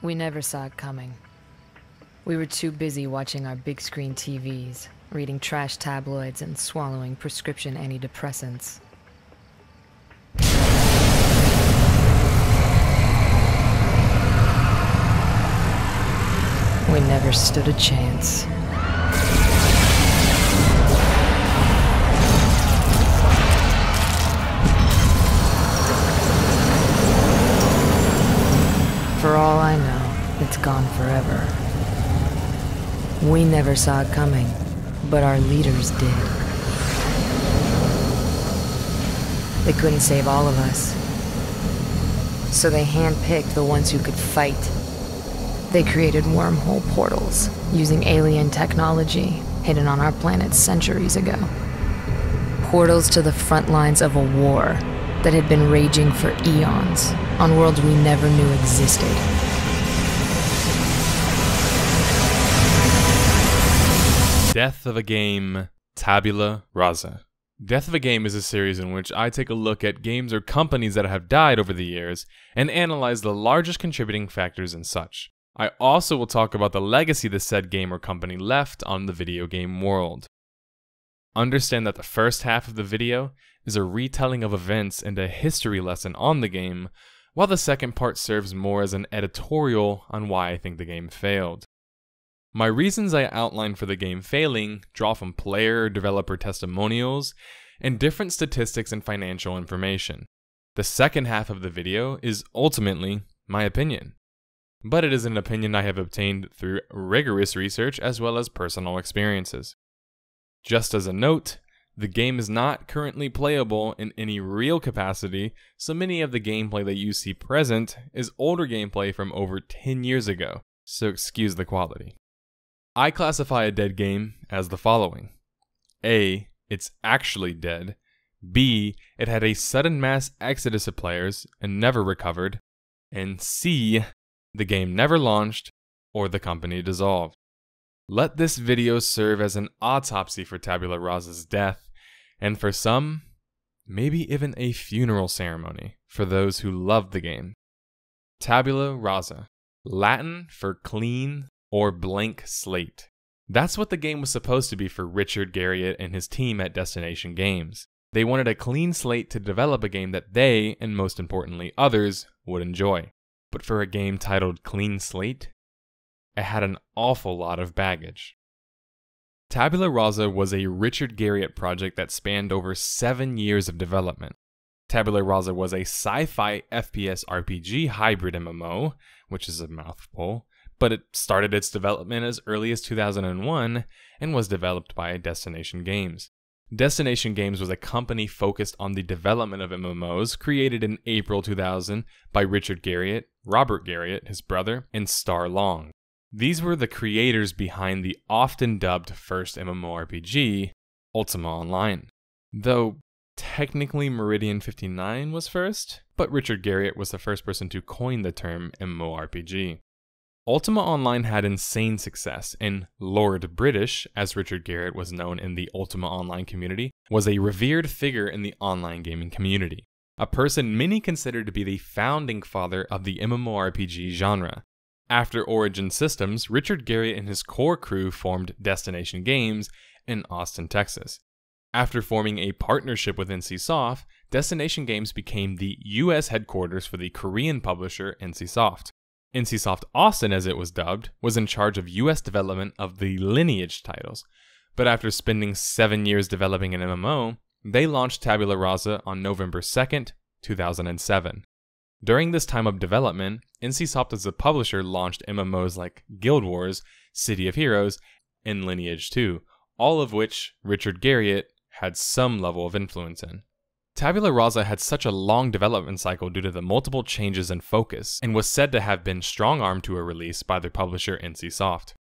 We never saw it coming. We were too busy watching our big screen TVs, reading trash tabloids, and swallowing prescription antidepressants. We never stood a chance. For all I know, it's gone forever. We never saw it coming, but our leaders did. They couldn't save all of us, so they handpicked the ones who could fight. They created wormhole portals, using alien technology hidden on our planet centuries ago. Portals to the front lines of a war that had been raging for eons, on worlds we never knew existed. Death of a Game, Tabula Rasa. Death of a Game is a series in which I take a look at games or companies that have died over the years and analyze the largest contributing factors and such. I also will talk about the legacy the said game or company left on the video game world. Understand that the first half of the video is a retelling of events and a history lesson on the game, while the second part serves more as an editorial on why I think the game failed. My reasons I outline for the game failing draw from player or developer testimonials and different statistics and financial information. The second half of the video is ultimately my opinion, but it is an opinion I have obtained through rigorous research as well as personal experiences. Just as a note, the game is not currently playable in any real capacity, so many of the gameplay that you see present is older gameplay from over 10 years ago, so excuse the quality. I classify a dead game as the following. A. It's actually dead. B. It had a sudden mass exodus of players and never recovered. And C. The game never launched or the company dissolved. Let this video serve as an autopsy for Tabula Rasa's death, and for some, maybe even a funeral ceremony for those who loved the game. Tabula rasa, Latin for clean or blank slate. That's what the game was supposed to be for Richard Garriott and his team at Destination Games. They wanted a clean slate to develop a game that they, and most importantly others, would enjoy. But for a game titled Clean Slate, it had an awful lot of baggage. Tabula Rasa was a Richard Garriott project that spanned over 7 years of development. Tabula Rasa was a sci-fi FPS RPG hybrid MMO, which is a mouthful, but it started its development as early as 2001 and was developed by Destination Games. Destination Games was a company focused on the development of MMOs, created in April 2000 by Richard Garriott, Robert Garriott, his brother, and Star Long. These were the creators behind the often dubbed first MMORPG, Ultima Online. Though technically Meridian 59 was first, but Richard Garriott was the first person to coin the term MMORPG. Ultima Online had insane success, and Lord British, as Richard Garriott was known in the Ultima Online community, was a revered figure in the online gaming community, a person many considered to be the founding father of the MMORPG genre. After Origin Systems, Richard Garriott and his core crew formed Destination Games in Austin, Texas. After forming a partnership with NCSoft, Destination Games became the US headquarters for the Korean publisher NCSoft. NCSoft Austin, as it was dubbed, was in charge of US development of the Lineage titles, but after spending 7 years developing an MMO, they launched Tabula Rasa on November 2nd, 2007. During this time of development, NCSoft as a publisher launched MMOs like Guild Wars, City of Heroes, and Lineage 2, all of which Richard Garriott had some level of influence in. Tabula Rasa had such a long development cycle due to the multiple changes in focus, and was said to have been strong-armed to a release by their publisher NCSoft.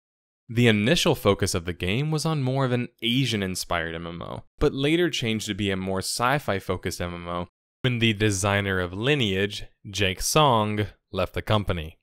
The initial focus of the game was on more of an Asian-inspired MMO, but later changed to be a more sci-fi focused MMO when the designer of Lineage, Jake Song, left the company.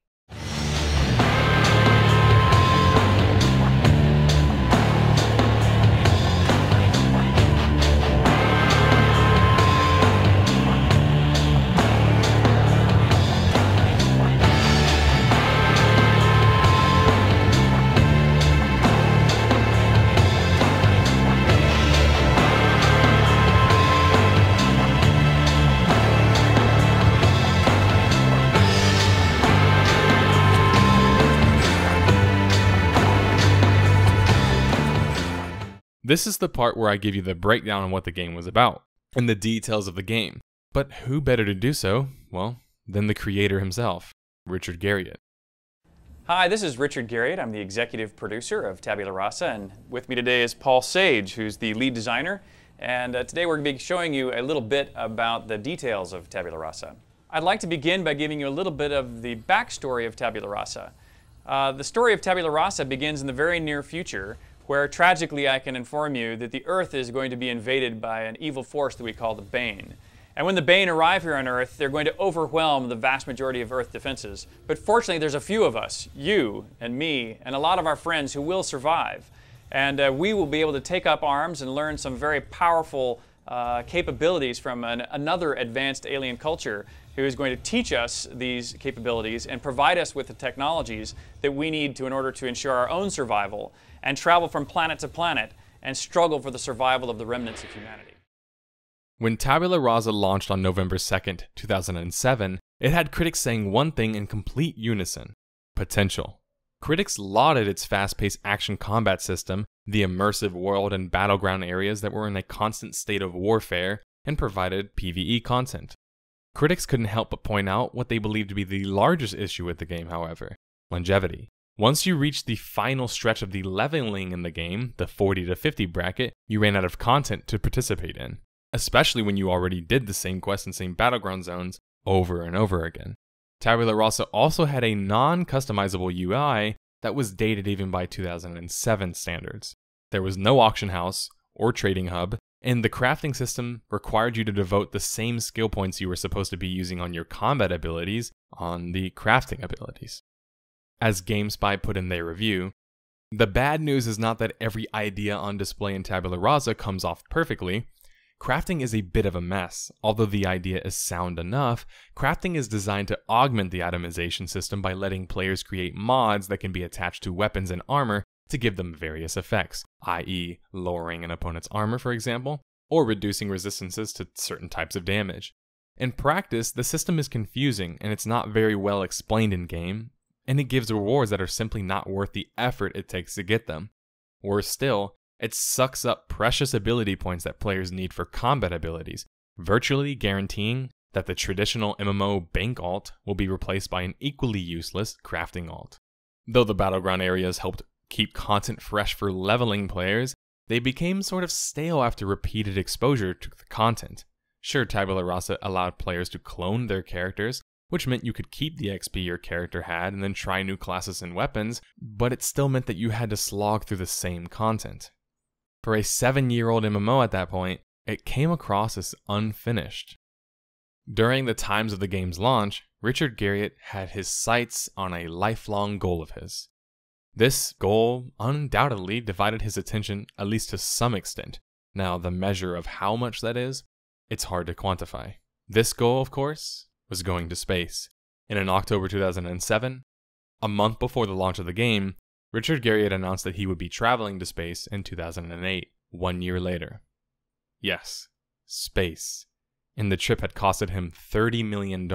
This is the part where I give you the breakdown on what the game was about and the details of the game. But who better to do so, well, than the creator himself, Richard Garriott. Hi, this is Richard Garriott. I'm the executive producer of Tabula Rasa, and with me today is Paul Sage, who's the lead designer. And today we're going to be showing you a little bit about the details of Tabula Rasa. I'd like to begin by giving you a little bit of the backstory of Tabula Rasa. The story of Tabula Rasa begins in the very near future, where tragically I can inform you that the Earth is going to be invaded by an evil force that we call the Bane. And when the Bane arrive here on Earth, they're going to overwhelm the vast majority of Earth defenses. But fortunately, there's a few of us, you and me, and a lot of our friends who will survive. And we will be able to take up arms and learn some very powerful capabilities from another advanced alien culture who is going to teach us these capabilities and provide us with the technologies that we need to in order to ensure our own survival and travel from planet to planet and struggle for the survival of the remnants of humanity. When Tabula Rasa launched on November 2nd, 2007, it had critics saying one thing in complete unison: potential. Critics lauded its fast-paced action combat system, the immersive world and battleground areas that were in a constant state of warfare, and provided PvE content. Critics couldn't help but point out what they believed to be the largest issue with the game, however: longevity. Once you reached the final stretch of the leveling in the game, the 40 to 50 bracket, you ran out of content to participate in, especially when you already did the same quests and same battleground zones over and over again. Tabula Rasa also had a non-customizable UI that was dated even by 2007 standards. There was no auction house or trading hub, and the crafting system required you to devote the same skill points you were supposed to be using on your combat abilities on the crafting abilities. As GameSpy put in their review, "The bad news is not that every idea on display in Tabula Rasa comes off perfectly. Crafting is a bit of a mess. Although the idea is sound enough, crafting is designed to augment the itemization system by letting players create mods that can be attached to weapons and armor to give them various effects, i.e. lowering an opponent's armor, for example, or reducing resistances to certain types of damage. In practice, the system is confusing and it's not very well explained in-game, and it gives rewards that are simply not worth the effort it takes to get them. Worse still, it sucks up precious ability points that players need for combat abilities, virtually guaranteeing that the traditional MMO bank alt will be replaced by an equally useless crafting alt. Though the battleground areas helped keep content fresh for leveling players, they became sort of stale after repeated exposure to the content. Sure, Tabula Rasa allowed players to clone their characters, which meant you could keep the XP your character had and then try new classes and weapons, but it still meant that you had to slog through the same content. For a 7-year-old MMO at that point, it came across as unfinished. During the times of the game's launch, Richard Garriott had his sights on a lifelong goal of his. This goal undoubtedly divided his attention, at least to some extent. Now, the measure of how much that is, it's hard to quantify. This goal, of course, was going to space. And in October 2007, a month before the launch of the game, Richard Garriott announced that he would be traveling to space in 2008, 1 year later. Yes, space. And the trip had costed him $30 million.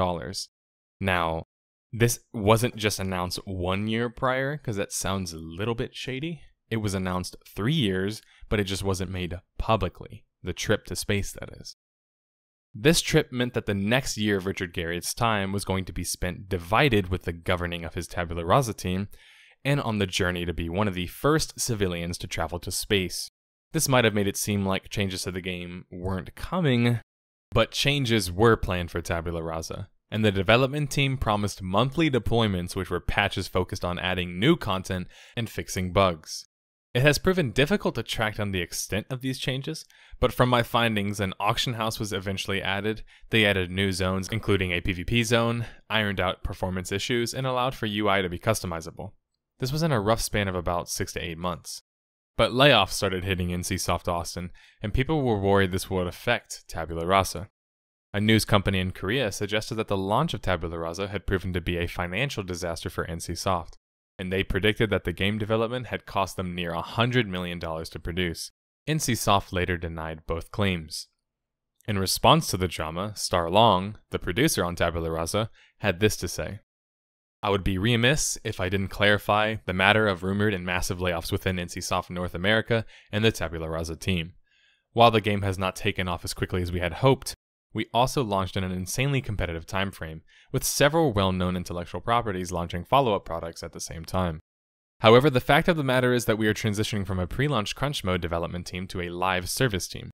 Now, this wasn't just announced 1 year prior, because that sounds a little bit shady. It was announced 3 years, but it just wasn't made publicly. The trip to space, that is. This trip meant that the next year of Richard Garriott's time was going to be spent divided with the governing of his Tabula Rasa team, and on the journey to be one of the first civilians to travel to space. This might have made it seem like changes to the game weren't coming, but changes were planned for Tabula Rasa, and the development team promised monthly deployments, which were patches focused on adding new content and fixing bugs. It has proven difficult to track down the extent of these changes, but from my findings, an auction house was eventually added. They added new zones, including a PvP zone, ironed out performance issues, and allowed for UI to be customizable. This was in a rough span of about 6 to 8 months. But layoffs started hitting NCSoft Austin, and people were worried this would affect Tabula Rasa. A news company in Korea suggested that the launch of Tabula Rasa had proven to be a financial disaster for NCSoft, and they predicted that the game development had cost them near $100 million to produce. NCSoft later denied both claims. In response to the drama, Star Long, the producer on Tabula Rasa, had this to say. I would be remiss if I didn't clarify the matter of rumored and massive layoffs within NCSoft North America and the Tabula Rasa team. While the game has not taken off as quickly as we had hoped, we also launched in an insanely competitive timeframe, with several well-known intellectual properties launching follow-up products at the same time. However, the fact of the matter is that we are transitioning from a pre-launch crunch mode development team to a live service team.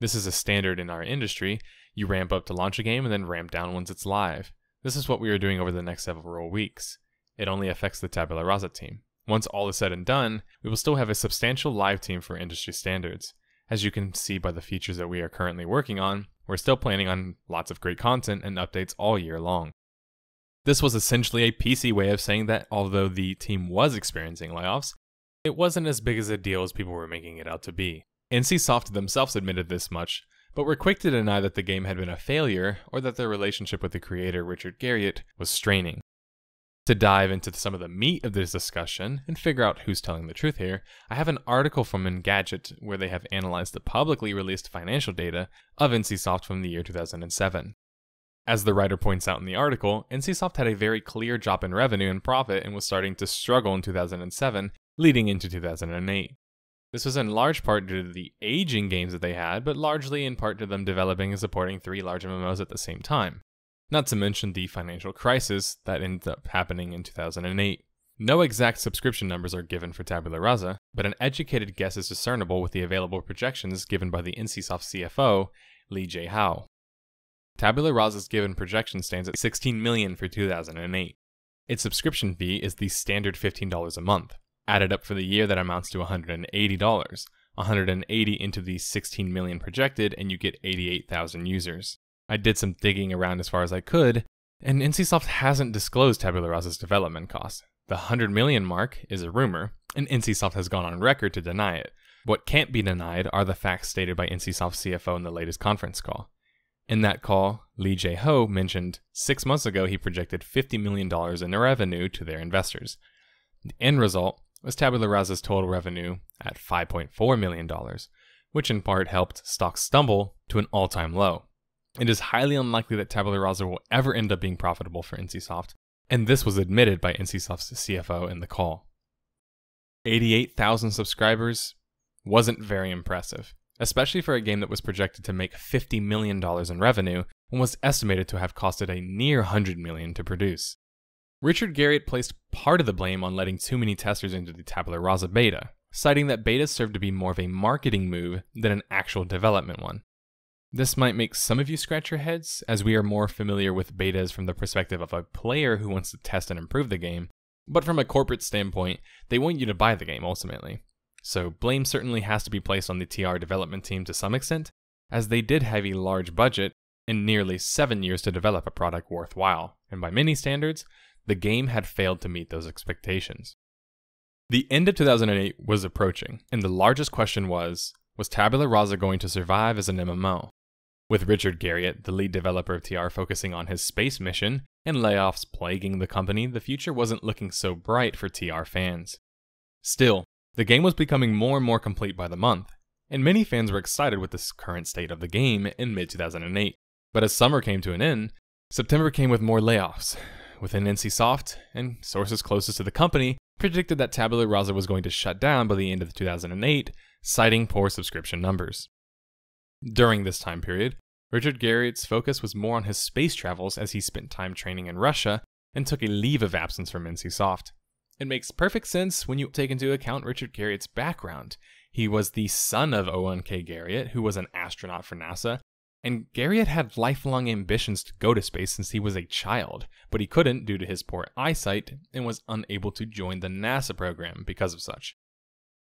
This is a standard in our industry. You ramp up to launch a game and then ramp down once it's live. This is what we are doing over the next several weeks. It only affects the Tabula Rasa team. Once all is said and done, we will still have a substantial live team for industry standards. As you can see by the features that we are currently working on, we're still planning on lots of great content and updates all year long. This was essentially a PC way of saying that although the team was experiencing layoffs, it wasn't as big as a deal as people were making it out to be. NCSoft themselves admitted this much, but were quick to deny that the game had been a failure or that their relationship with the creator, Richard Garriott, was straining. To dive into some of the meat of this discussion and figure out who's telling the truth here, I have an article from Engadget where they have analyzed the publicly released financial data of NCSoft from the year 2007. As the writer points out in the article, NCSoft had a very clear drop in revenue and profit and was starting to struggle in 2007, leading into 2008. This was in large part due to the aging games that they had, but largely in part to them developing and supporting three large MMOs at the same time. Not to mention the financial crisis that ended up happening in 2008. No exact subscription numbers are given for Tabula Rasa, but an educated guess is discernible with the available projections given by the NCSoft CFO, Lee J. Howe. Tabula Rasa's given projection stands at 16 million for 2008. Its subscription fee is the standard $15 a month. Added up for the year, that amounts to $180. 180 into the 16 million projected, and you get 88,000 users. I did some digging around as far as I could, and NCSoft hasn't disclosed Tabula Rasa's development cost. The 100 million mark is a rumor, and NCSoft has gone on record to deny it. What can't be denied are the facts stated by NCSoft CFO in the latest conference call. In that call, Lee J. Howe mentioned 6 months ago he projected $50 million in revenue to their investors. The end result was Tabula Rasa's total revenue at $5.4 million, which in part helped stocks stumble to an all-time low. It is highly unlikely that Tabula Rasa will ever end up being profitable for NCSoft, and this was admitted by NCSoft's CFO in the call. 88,000 subscribers wasn't very impressive, especially for a game that was projected to make $50 million in revenue and was estimated to have costed a near $100 million to produce. Richard Garriott placed part of the blame on letting too many testers into the Tabula Rasa beta, citing that betas served to be more of a marketing move than an actual development one. This might make some of you scratch your heads, as we are more familiar with betas from the perspective of a player who wants to test and improve the game, but from a corporate standpoint, they want you to buy the game ultimately. So blame certainly has to be placed on the TR development team to some extent, as they did have a large budget and nearly 7 years to develop a product worthwhile, and by many standards, the game had failed to meet those expectations. The end of 2008 was approaching, and the largest question was Tabula Rasa going to survive as an MMO? With Richard Garriott, the lead developer of TR, focusing on his space mission and layoffs plaguing the company, the future wasn't looking so bright for TR fans. Still, the game was becoming more and more complete by the month, and many fans were excited with the current state of the game in mid-2008. But as summer came to an end, September came with more layoffs. Within NCSoft, and sources closest to the company predicted that Tabula Rasa was going to shut down by the end of 2008, citing poor subscription numbers. During this time period, Richard Garriott's focus was more on his space travels as he spent time training in Russia and took a leave of absence from NCSoft. It makes perfect sense when you take into account Richard Garriott's background. He was the son of Owen K. Garriott, who was an astronaut for NASA, and Garriott had lifelong ambitions to go to space since he was a child, but he couldn't due to his poor eyesight and was unable to join the NASA program because of such.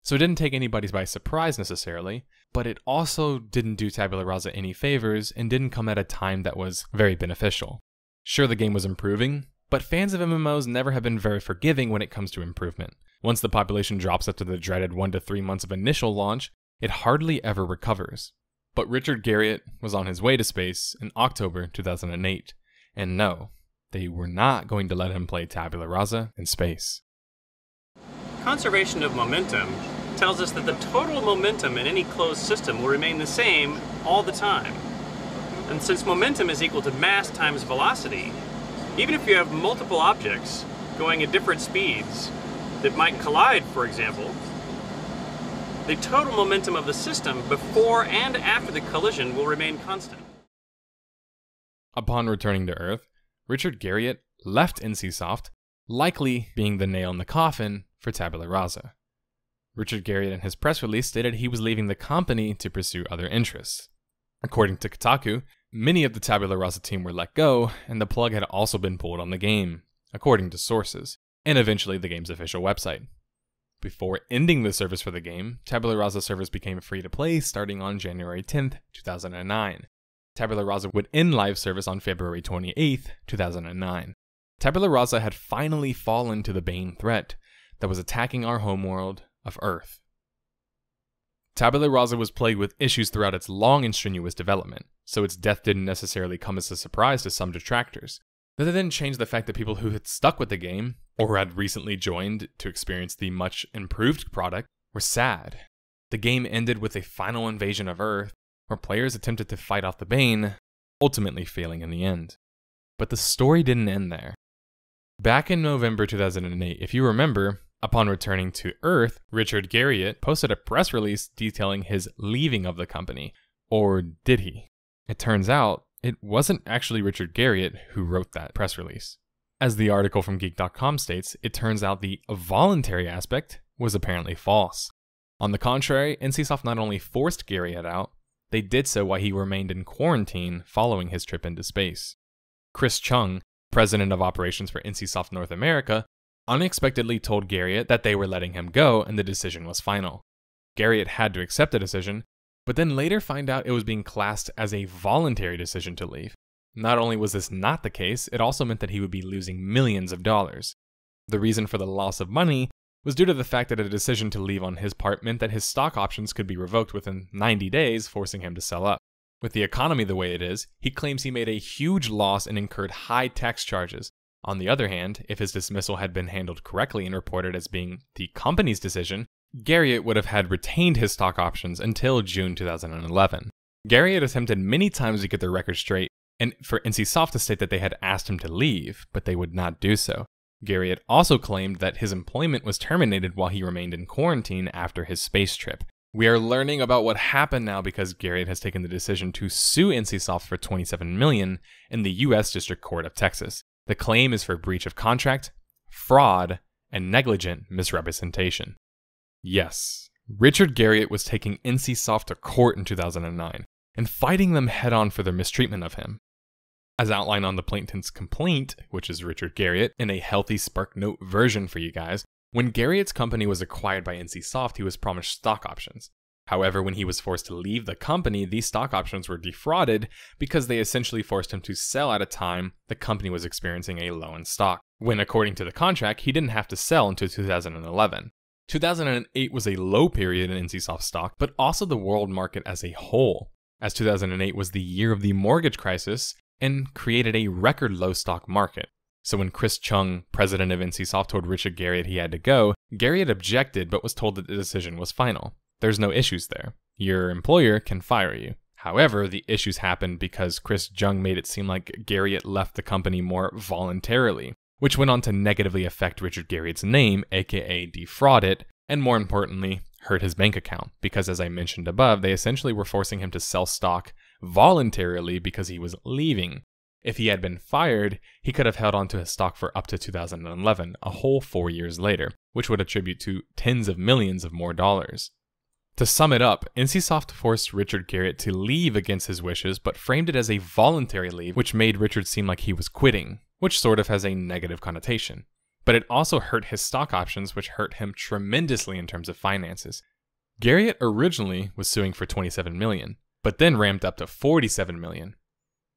So it didn't take anybody by surprise necessarily, but it also didn't do Tabula Rasa any favors and didn't come at a time that was very beneficial. Sure, the game was improving, but fans of MMOs never have been very forgiving when it comes to improvement. Once the population drops after the dreaded 1 to 3 months of initial launch, it hardly ever recovers. But Richard Garriott was on his way to space in October 2008, and no, they were not going to let him play Tabula Rasa in space. Conservation of momentum tells us that the total momentum in any closed system will remain the same all the time. And since momentum is equal to mass times velocity, even if you have multiple objects, going at different speeds that might collide, for example, the total momentum of the system before and after the collision will remain constant. Upon returning to Earth, Richard Garriott left NCSoft, likely being the nail in the coffin for Tabula Rasa. Richard Garriott in his press release stated he was leaving the company to pursue other interests. According to Kotaku, many of the Tabula Rasa team were let go, and the plug had also been pulled on the game, according to sources, and eventually the game's official website. Before ending the service for the game, Tabula Rasa service became free-to-play starting on January 10, 2009. Tabula Rasa would end live service on February 28, 2009. Tabula Rasa had finally fallen to the Bane threat that was attacking our homeworld of Earth. Tabula Rasa was plagued with issues throughout its long and strenuous development, so its death didn't necessarily come as a surprise to some detractors. That didn't change the fact that people who had stuck with the game, or had recently joined to experience the much improved product, were sad. The game ended with a final invasion of Earth, where players attempted to fight off the Bane, ultimately failing in the end. But the story didn't end there. Back in November 2008, if you remember, upon returning to Earth, Richard Garriott posted a press release detailing his leaving of the company. Or did he? It turns out, it wasn't actually Richard Garriott who wrote that press release. As the article from Geek.com states, it turns out the voluntary aspect was apparently false. On the contrary, NCSoft not only forced Garriott out, they did so while he remained in quarantine following his trip into space. Chris Chung, president of operations for NCSoft North America, unexpectedly told Garriott that they were letting him go and the decision was final. Garriott had to accept the decision, but then later find out it was being classed as a voluntary decision to leave. Not only was this not the case, it also meant that he would be losing millions of dollars. The reason for the loss of money was due to the fact that a decision to leave on his part meant that his stock options could be revoked within 90 days, forcing him to sell up. With the economy the way it is, he claims he made a huge loss and incurred high tax charges. On the other hand, if his dismissal had been handled correctly and reported as being the company's decision, Garriott would have had retained his stock options until June 2011. Garriott attempted many times to get the record straight and for NCSoft to state that they had asked him to leave, but they would not do so. Garriott also claimed that his employment was terminated while he remained in quarantine after his space trip. We are learning about what happened now because Garriott has taken the decision to sue NCSoft for $27 million in the U.S. District Court of Texas. The claim is for breach of contract, fraud, and negligent misrepresentation. Yes, Richard Garriott was taking NCSoft to court in 2009 and fighting them head-on for their mistreatment of him. As outlined on the plaintiff's complaint, which is Richard Garriott, in a healthy SparkNote version for you guys, when Garriott's company was acquired by NCSoft, he was promised stock options. However, when he was forced to leave the company, these stock options were defrauded because they essentially forced him to sell at a time the company was experiencing a low in stock, when according to the contract, he didn't have to sell until 2011. 2008 was a low period in NCSoft stock, but also the world market as a whole, as 2008 was the year of the mortgage crisis, and created a record low stock market. So when Chris Chung, president of NCSoft, told Richard Garriott he had to go, Garriott objected but was told that the decision was final. There's no issues there. Your employer can fire you. However, the issues happened because Chris Chung made it seem like Garriott left the company more voluntarily, which went on to negatively affect Richard Garriott's name, aka defraud it, and more importantly, hurt his bank account, because as I mentioned above, they essentially were forcing him to sell stock voluntarily because he was leaving. If he had been fired, he could have held onto his stock for up to 2011, a whole 4 years later, which would attribute to tens of millions of more dollars. To sum it up, NCSoft forced Richard Garriott to leave against his wishes, but framed it as a voluntary leave, which made Richard seem like he was quitting, which sort of has a negative connotation. But it also hurt his stock options, which hurt him tremendously in terms of finances. Garriott originally was suing for $27 million, but then ramped up to $47 million.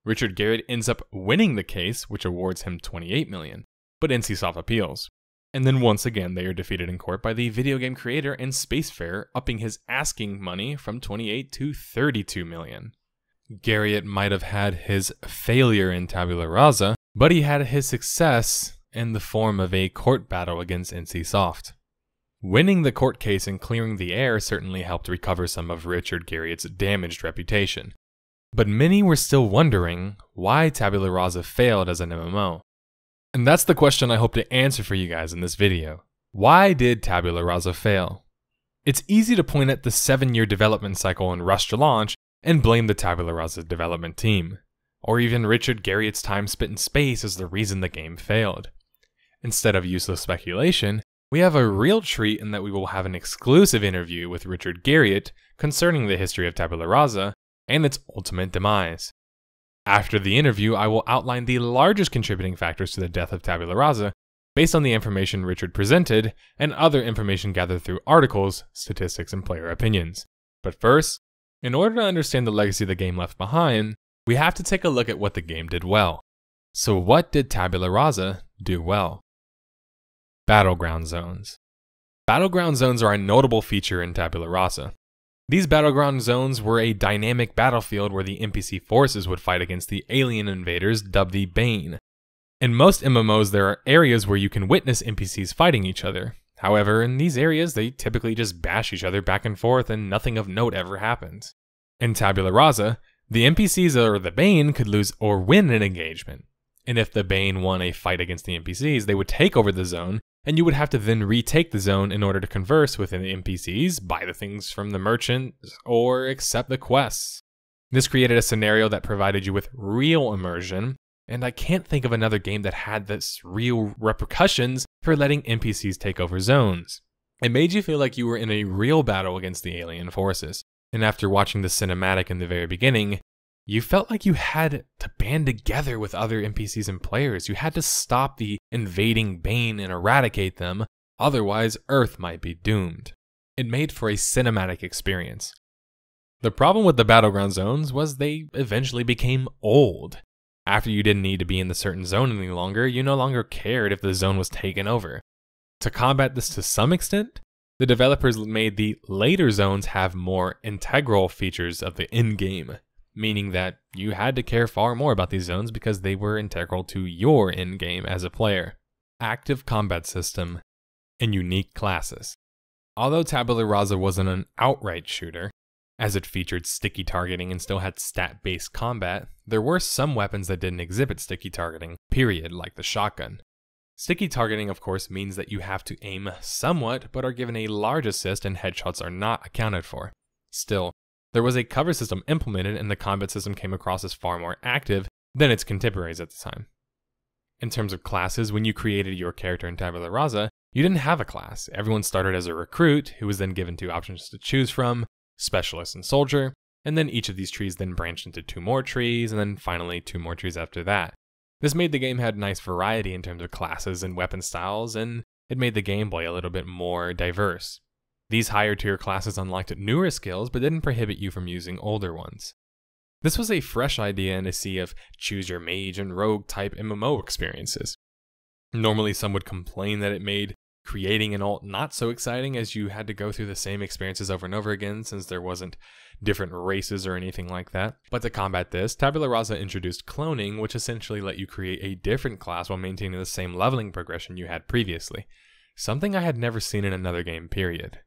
Richard Garriott ends up winning the case, which awards him $28 million, but NCSoft appeals. And then once again, they are defeated in court by the video game creator and spacefarer, upping his asking money from $28 to $32 million. Garriott might have had his failure in Tabula Rasa, but he had his success in the form of a court battle against NCSoft. Winning the court case and clearing the air certainly helped recover some of Richard Garriott's damaged reputation. But many were still wondering why Tabula Rasa failed as an MMO. And that's the question I hope to answer for you guys in this video. Why did Tabula Rasa fail? It's easy to point at the 7-year development cycle and rush to launch and blame the Tabula Rasa development team, or even Richard Garriott's time spent in space as the reason the game failed. Instead of useless speculation, we have a real treat in that we will have an exclusive interview with Richard Garriott concerning the history of Tabula Rasa and its ultimate demise. After the interview, I will outline the largest contributing factors to the death of Tabula Rasa based on the information Richard presented and other information gathered through articles, statistics, and player opinions. But first, in order to understand the legacy the game left behind, we have to take a look at what the game did well. So what did Tabula Rasa do well? Battleground zones. Battleground zones are a notable feature in Tabula Rasa. These battleground zones were a dynamic battlefield where the NPC forces would fight against the alien invaders dubbed the Bane. In most MMOs, there are areas where you can witness NPCs fighting each other. However, in these areas, they typically just bash each other back and forth and nothing of note ever happens. In Tabula Rasa, the NPCs or the Bane could lose or win an engagement. And if the Bane won a fight against the NPCs, they would take over the zone, and you would have to then retake the zone in order to converse with the NPCs, buy the things from the merchants, or accept the quests. This created a scenario that provided you with real immersion, and I can't think of another game that had this real repercussions for letting NPCs take over zones. It made you feel like you were in a real battle against the alien forces, and after watching the cinematic in the very beginning, you felt like you had to band together with other NPCs and players. You had to stop the invading Bane and eradicate them, otherwise Earth might be doomed. It made for a cinematic experience. The problem with the battleground zones was they eventually became old. After you didn't need to be in the certain zone any longer, you no longer cared if the zone was taken over. To combat this to some extent, the developers made the later zones have more integral features of the end game, meaning that you had to care far more about these zones because they were integral to your endgame as a player. Active combat system and unique classes. Although Tabula Rasa wasn't an outright shooter, as it featured sticky targeting and still had stat-based combat, there were some weapons that didn't exhibit sticky targeting, period, like the shotgun. Sticky targeting, of course, means that you have to aim somewhat, but are given a large assist and headshots are not accounted for. Still, there was a cover system implemented and the combat system came across as far more active than its contemporaries at the time. In terms of classes, when you created your character in Tabula Rasa, you didn't have a class. Everyone started as a recruit, who was then given 2 options to choose from, specialist and soldier, and then each of these trees then branched into 2 more trees, and then finally 2 more trees after that. This made the game had nice variety in terms of classes and weapon styles, and it made the gameplay a little bit more diverse. These higher tier classes unlocked newer skills but didn't prohibit you from using older ones. This was a fresh idea in a sea of choose your mage and rogue type MMO experiences. Normally some would complain that it made creating an alt not so exciting as you had to go through the same experiences over and over again since there wasn't different races or anything like that. But to combat this, Tabula Rasa introduced cloning, which essentially let you create a different class while maintaining the same leveling progression you had previously. Something I had never seen in another game, period.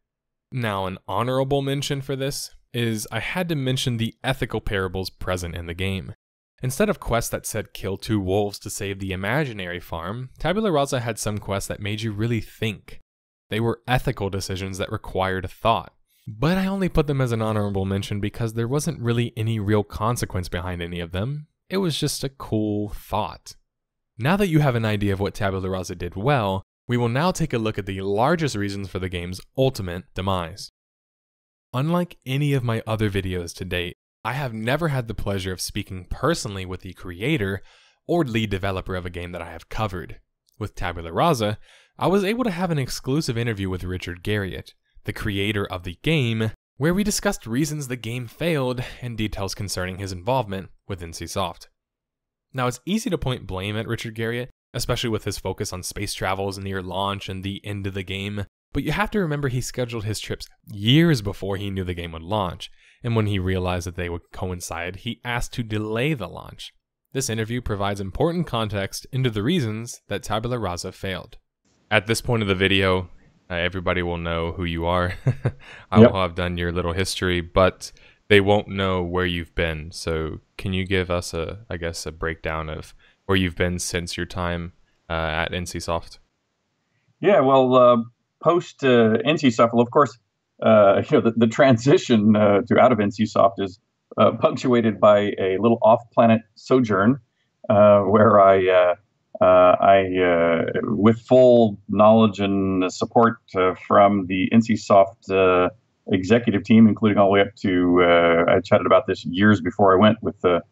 Now, an honorable mention for this is I had to mention the ethical parables present in the game. Instead of quests that said kill 2 wolves to save the imaginary farm, Tabula Rasa had some quests that made you really think. They were ethical decisions that required thought. But I only put them as an honorable mention because there wasn't really any real consequence behind any of them. It was just a cool thought. Now that you have an idea of what Tabula Rasa did well, we will now take a look at the largest reasons for the game's ultimate demise. Unlike any of my other videos to date, I have never had the pleasure of speaking personally with the creator or lead developer of a game that I have covered. With Tabula Rasa, I was able to have an exclusive interview with Richard Garriott, the creator of the game, where we discussed reasons the game failed and details concerning his involvement with NCSoft. Now, it's easy to point blame at Richard Garriott, especially with his focus on space travels near launch and the end of the game. But you have to remember he scheduled his trips years before he knew the game would launch, and when he realized that they would coincide, he asked to delay the launch. This interview provides important context into the reasons that Tabula Rasa failed. At this point of the video, everybody will know who you are. I will have done your little history, but they won't know where you've been. So can you give us a breakdown of where you've been since your time at NCSoft? Yeah, well, post NCSoft, well, of course, the transition to out of NCSoft is punctuated by a little off-planet sojourn where I with full knowledge and support from the NCSoft executive team, including all the way up to, I chatted about this years before I went with the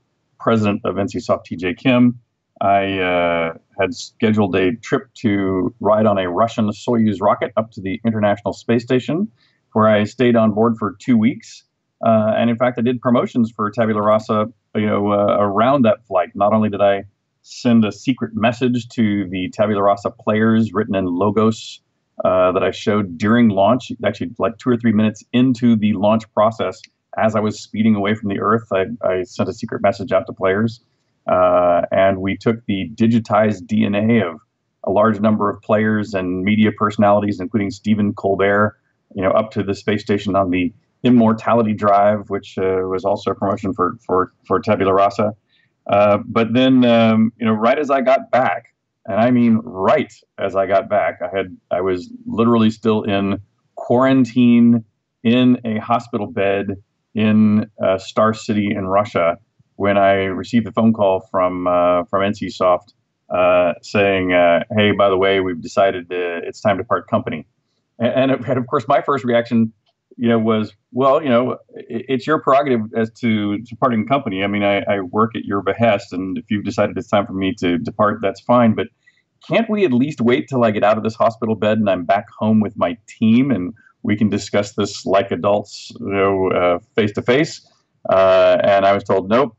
president of NCSoft, TJ Kim. I had scheduled a trip to ride on a Russian Soyuz rocket up to the International Space Station, where I stayed on board for 2 weeks. And in fact, I did promotions for Tabula Rasa, around that flight. Not only did I send a secret message to the Tabula Rasa players written in Logos that I showed during launch, actually like 2 or 3 minutes into the launch process, as I was speeding away from the Earth, I sent a secret message out to players. And we took the digitized DNA of a large number of players and media personalities, including Stephen Colbert, up to the space station on the Immortality Drive, which was also a promotion for Tabula Rasa. But then, right as I got back, and I mean right as I got back, I was literally still in quarantine in a hospital bed in Star City in Russia when I received a phone call from NCSoft saying, "Hey, by the way, we've decided it's time to part company." And of course, my first reaction, was, well, it's your prerogative as to parting company. I mean, I work at your behest, and if you've decided it's time for me to depart, that's fine. But can't we at least wait till I get out of this hospital bed and I'm back home with my team, and we can discuss this like adults, face to face? And I was told, nope,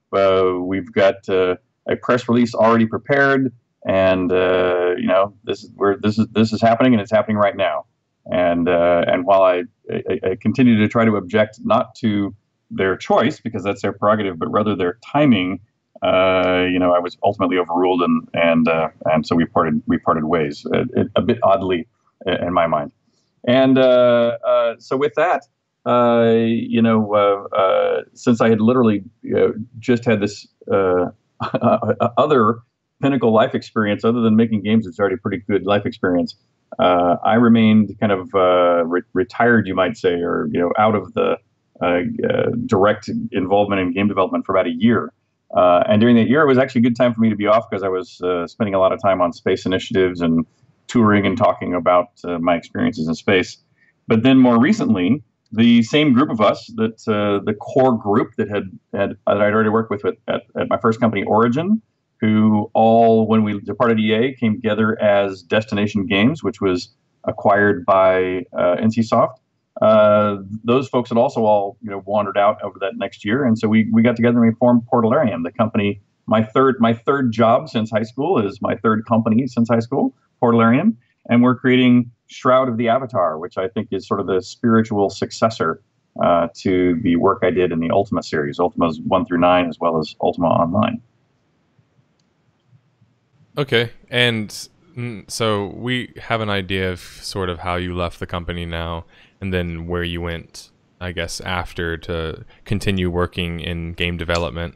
we've got a press release already prepared, and this is happening, and it's happening right now. And while I continue to try to object not to their choice, because that's their prerogative, but rather their timing, I was ultimately overruled, and so we parted ways, a bit oddly in my mind. And so with that, since I had literally just had this other pinnacle life experience, other than making games, it's already a pretty good life experience. I remained kind of retired, you might say, or out of the direct involvement in game development for about a year. And during that year, it was actually a good time for me to be off, because I was spending a lot of time on space initiatives and touring and talking about my experiences in space. But then more recently, the same group of us, that the core group that I'd already worked with at my first company, Origin, who all, when we departed EA, came together as Destination Games, which was acquired by NCSoft. Those folks had also all wandered out over that next year, and so we got together and we formed Portalarium, the company. My third job since high school is my third company since high school, Portalarium, and we're creating Shroud of the Avatar, which I think is sort of the spiritual successor to the work I did in the Ultima series, Ultimas 1 through 9, as well as Ultima Online. Okay, and so we have an idea of sort of how you left the company now, and then where you went, I guess, after to continue working in game development.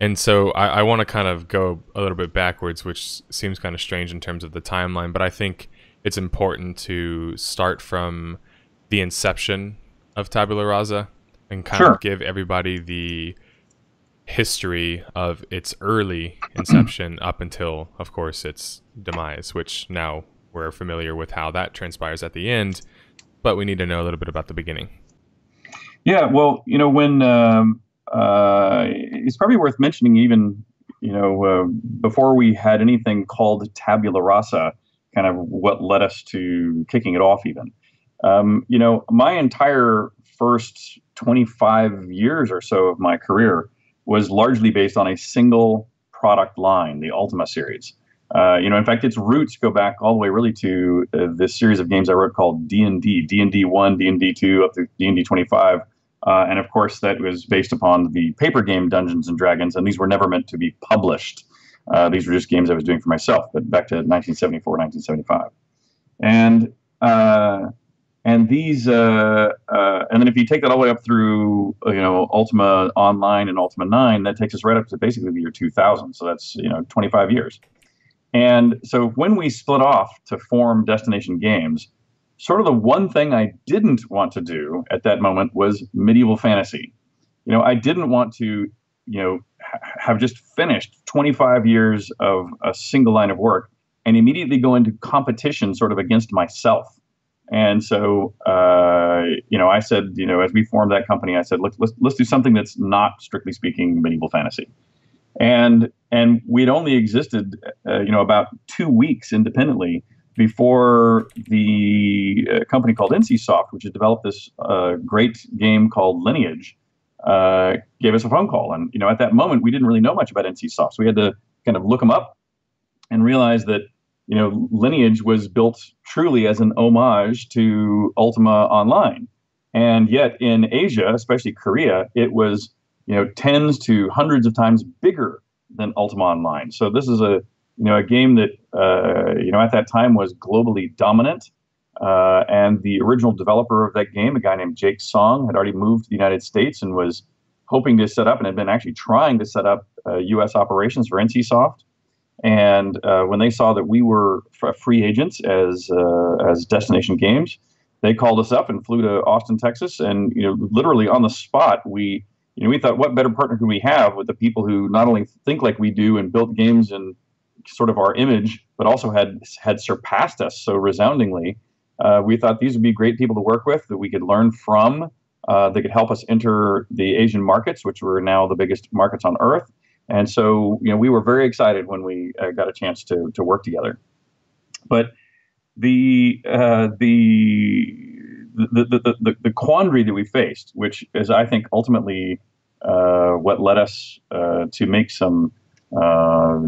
And so I want to kind of go a little bit backwards, which seems kind of strange in terms of the timeline, but I think it's important to start from the inception of Tabula Rasa and kind of give everybody the history of its early inception up until, of course, its demise, which now we're familiar with how that transpires at the end, but we need to know a little bit about the beginning. Yeah, well, when it's probably worth mentioning, even before we had anything called Tabula Rasa, kind of what led us to kicking it off even. My entire first 25 years or so of my career was largely based on a single product line, the Ultima series. In fact, its roots go back all the way really to this series of games I wrote called D&D, D&D 1, D&D 2, up to D&D 25. And of course, that was based upon the paper game Dungeons & Dragons, and these were never meant to be published. These were just games I was doing for myself, but back to 1974, 1975. And then if you take that all the way up through, Ultima Online and Ultima 9, that takes us right up to basically the year 2000. So that's, 25 years. And so when we split off to form Destination Games, sort of the one thing I didn't want to do at that moment was medieval fantasy. You know, I didn't want to, you know, have just finished 25 years of a single line of work and immediately go into competition sort of against myself. And so, you know, I said, you know, as we formed that company, I said, let's do something that's not, strictly speaking, medieval fantasy. And we'd only existed, you know, about 2 weeks independently before the company called NCSoft, which has developed this great game called Lineage, gave us a phone call. And, you know, at that moment, we didn't really know much about NCSoft. So we had to kind of look them up and realize that, you know, Lineage was built truly as an homage to Ultima Online. And yet in Asia, especially Korea, it was, you know, tens to hundreds of times bigger than Ultima Online. So this is a, you know, a game that, you know, at that time was globally dominant. And the original developer of that game, a guy named Jake Song, had already moved to the United States and was hoping to set up and had been actually trying to set up U.S. operations for NCSoft. And when they saw that we were free agents as Destination Games, they called us up and flew to Austin, Texas. And, you know, literally on the spot, we thought, what better partner could we have with the people who not only think like we do and built games in sort of our image, but also had surpassed us so resoundingly. We thought these would be great people to work with, that we could learn from, that could help us enter the Asian markets, which were now the biggest markets on earth. And so, you know, we were very excited when we got a chance to work together. But the quandary that we faced, which is, I think, ultimately what led us to make some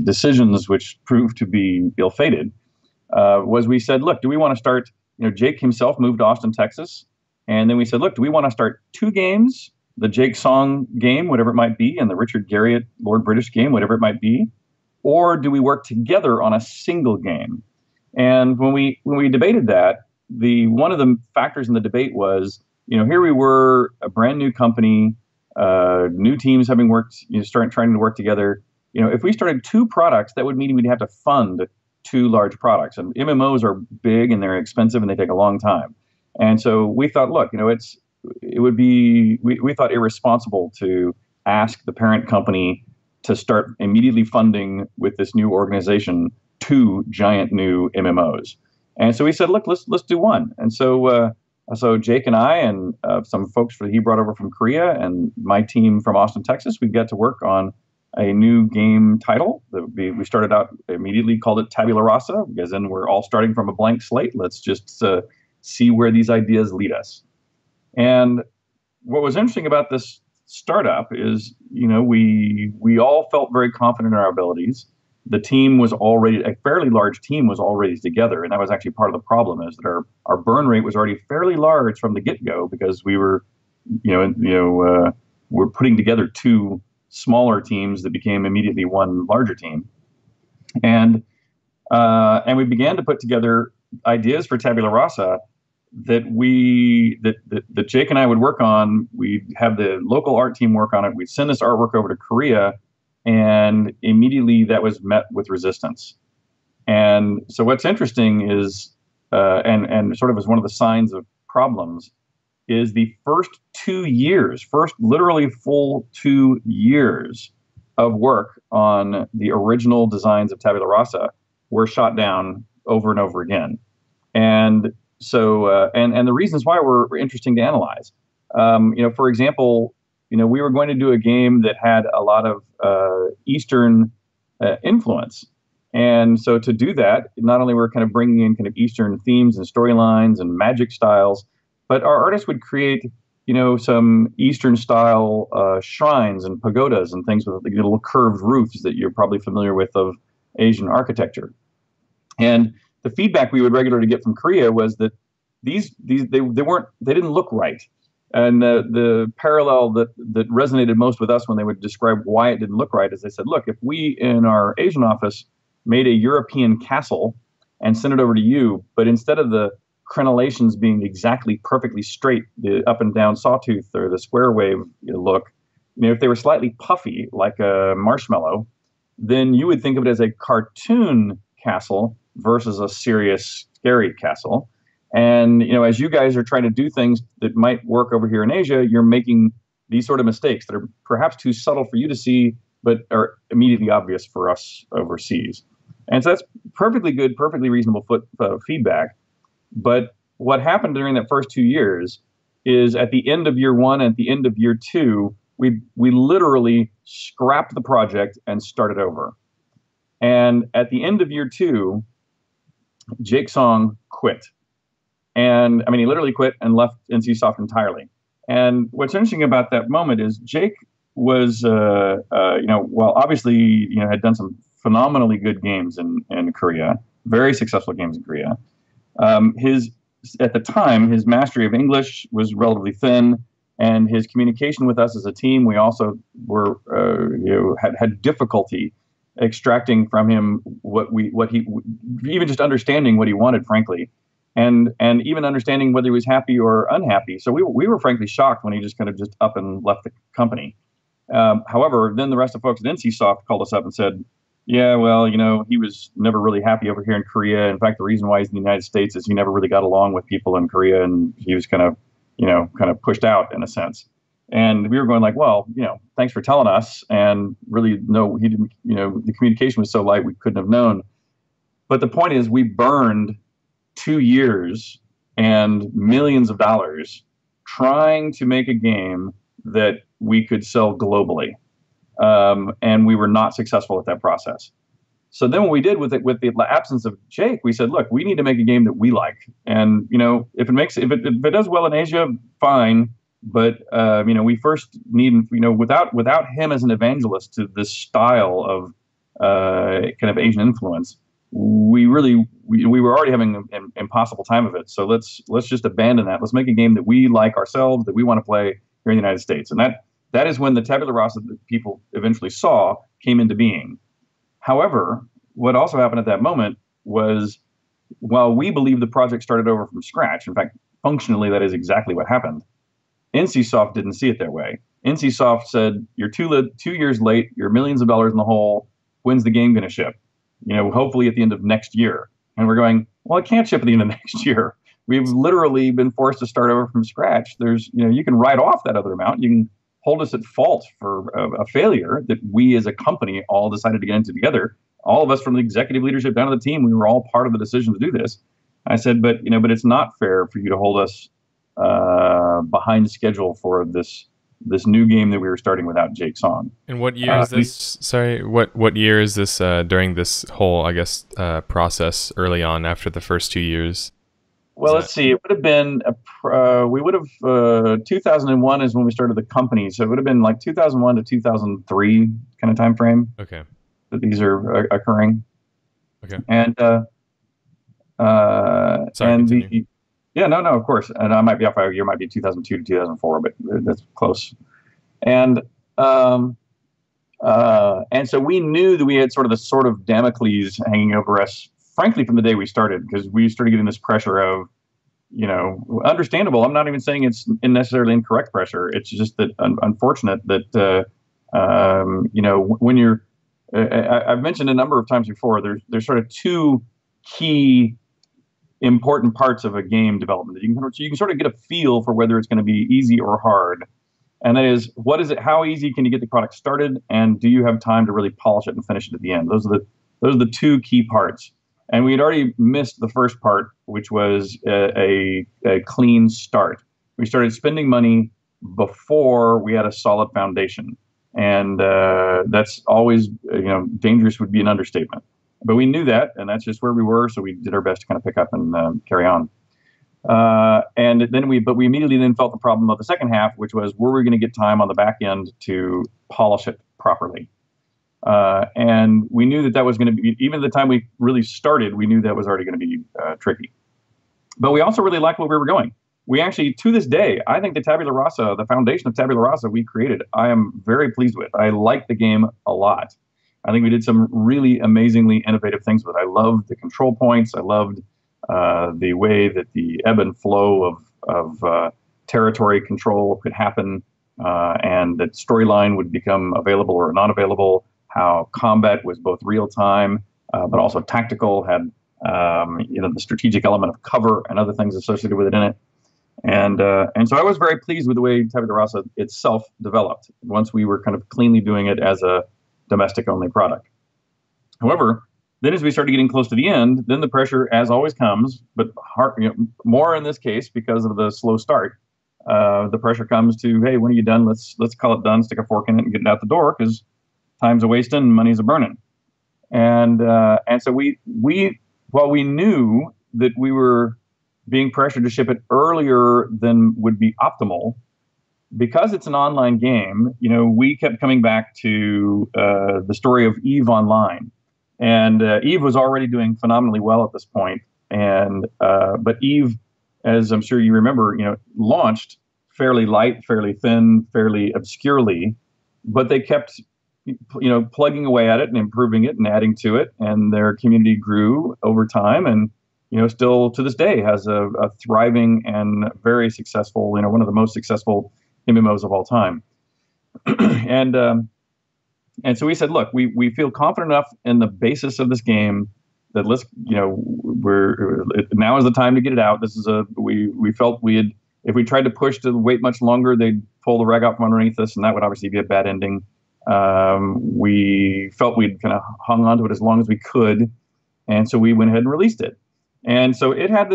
decisions which proved to be ill-fated, was we said, look, do we want to start, you know, Jake himself moved to Austin, Texas. And then we said, look, do we want to start two games, the Jake Song game, whatever it might be, and the Richard Garriott Lord British game, whatever it might be, or do we work together on a single game? And when we debated that, one of the factors in the debate was, you know, here we were, a brand new company, new teams having worked, you know, trying to work together. You know, if we started two products, that would mean we'd have to fund two large products. And MMOs are big and they're expensive and they take a long time. And so we thought, look, you know, we thought irresponsible to ask the parent company to start immediately funding with this new organization two giant new MMOs. And so we said, look, let's do one. And so so Jake and I and some folks that he brought over from Korea and my team from Austin, Texas, we got to work on a new game title that would be, we started out immediately called it Tabula Rasa, because then we're all starting from a blank slate. Let's just see where these ideas lead us. And what was interesting about this startup is, you know, we all felt very confident in our abilities. The team was already, a fairly large team was already together, and that was actually part of the problem, is that our burn rate was already fairly large from the get-go, because we were, we're putting together two smaller teams that became immediately one larger team, and we began to put together ideas for Tabula Rasa that Jake and I would work on. We'd have the local art team work on it. We'd send this artwork over to Korea. And immediately that was met with resistance. And so what's interesting is, and sort of as one of the signs of problems, is the first literally full two years of work on the original designs of Tabula Rasa were shot down over and over again. And so, and the reasons why were interesting to analyze. You know, for example, you know, we were going to do a game that had a lot of Eastern influence. And so to do that, not only were kind of bringing in kind of Eastern themes and storylines and magic styles, but our artists would create, you know, some Eastern style shrines and pagodas and things with little curved roofs that you're probably familiar with of Asian architecture. And the feedback we would regularly get from Korea was that they didn't look right. And the parallel that resonated most with us when they would describe why it didn't look right is they said, look, if we in our Asian office made a European castle and sent it over to you, but instead of the crenellations being exactly perfectly straight, the up and down sawtooth or the square wave look, you know, if they were slightly puffy like a marshmallow, then you would think of it as a cartoon castle versus a serious, scary castle. And, you know, as you guys are trying to do things that might work over here in Asia, you're making these sort of mistakes that are perhaps too subtle for you to see, but are immediately obvious for us overseas. And so that's perfectly good, perfectly reasonable feedback. But what happened during that first 2 years is at the end of year one, at the end of year two, we literally scrapped the project and started over. And at the end of year two, Jake Song quit. And I mean, he literally quit and left NCSoft entirely. And what's interesting about that moment is Jake was, you know, well, obviously, you know, had done some phenomenally good games in Korea, very successful games in Korea. At the time, his mastery of English was relatively thin, and his communication with us as a team, we also were, you know, had difficulty extracting from him what he, even just understanding what he wanted, frankly, and even understanding whether he was happy or unhappy. So we were frankly shocked when he just kind of just up and left the company. However, then the rest of folks at NCSoft called us up and said, yeah, well, you know, he was never really happy over here in Korea. In fact, the reason why he's in the United States is he never really got along with people in Korea, and he was kind of pushed out in a sense. And we were going like, well, you know, thanks for telling us. And really, no, he didn't, you know, the communication was so light, we couldn't have known. But the point is we burned 2 years and millions of dollars trying to make a game that we could sell globally. And we were not successful at that process. So then what we did with the absence of Jake, we said, look, we need to make a game that we like. And, you know, if it does well in Asia, fine. But, you know, we first need, you know, without him as an evangelist to this style of kind of Asian influence, we were already having an impossible time of it. So let's just abandon that. Let's make a game that we like ourselves, that we want to play here in the United States. And that is when the tabula rasa that people eventually saw came into being. However, what also happened at that moment was, while we believe the project started over from scratch, in fact, functionally, that is exactly what happened, NCSoft didn't see it that way. NCSoft said, you're 2 years late, you're millions of dollars in the hole, when's the game going to ship? You know, hopefully at the end of next year. And we're going, well, it can't ship at the end of next year. We've literally been forced to start over from scratch. There's, you know, you can write off that other amount. You can hold us at fault for a failure that we as a company all decided to get into together. All of us from the executive leadership down to the team, we were all part of the decision to do this. I said, but you know, but it's not fair for you to hold us behind schedule for this new game that we were starting without Jake Song. And what year is this? What year is this during this whole, I guess, process early on after the first 2 years? Well, let's see. It would have been, 2001 is when we started the company. So it would have been like 2001 to 2003 kind of time frame. Okay. That these are occurring. Okay. And, of course. And I might be off by a year, might be 2002 to 2004, but that's close. And, so we knew that we had sort of Damocles hanging over us, frankly, from the day we started, because we started getting this pressure of, you know, understandable. I'm not even saying it's necessarily incorrect pressure. It's just that unfortunate that, you know, when you're, I've mentioned a number of times before, there's sort of two key important parts of a game development. You can sort of get a feel for whether it's going to be easy or hard. And that is, how easy can you get the product started? And do you have time to really polish it and finish it at the end? Those are the two key parts. And we had already missed the first part, which was a clean start. We started spending money before we had a solid foundation. And that's always, you know, dangerous would be an understatement. But we knew that, and that's just where we were, so we did our best to kind of pick up and carry on. And then we immediately then felt the problem of the second half, which was, were we going to get time on the back end to polish it properly? And we knew that was going to be, even the time we really started, we knew that was already going to be tricky. But we also really liked where we were going. We actually, to this day, I think the tabula rasa, the foundation of tabula rasa we created, I am very pleased with. I like the game a lot. I think we did some really amazingly innovative things with it. I loved the control points. I loved the way that the ebb and flow of territory control could happen, and that storyline would become available or not available. How combat was both real time but also tactical, had the strategic element of cover and other things associated with it in it. And so I was very pleased with the way Tabula Rasa itself developed once we were kind of cleanly doing it as a domestic-only product. However, then as we started getting close to the end, then the pressure, as always, comes, but more in this case because of the slow start. The pressure comes to, hey, when are you done? Let's call it done, stick a fork in it, and get it out the door because time's a wasting and money's a burning. And so we while we knew that we were being pressured to ship it earlier than would be optimal, because it's an online game, we kept coming back to the story of Eve Online. And Eve was already doing phenomenally well at this point. And but Eve, as I'm sure you remember, launched fairly light, fairly thin, fairly obscurely, but they kept plugging away at it and improving it and adding to it, and their community grew over time, and still to this day has a thriving and very successful, one of the most successful MMOs of all time. And so we said, look, we feel confident enough in the basis of this game that now is the time to get it out. This is we felt if we tried to push to wait much longer, they'd pull the rug out from underneath us, and that would obviously be a bad ending. We felt we'd kind of hung on to it as long as we could, and so we went ahead and released it. And so it had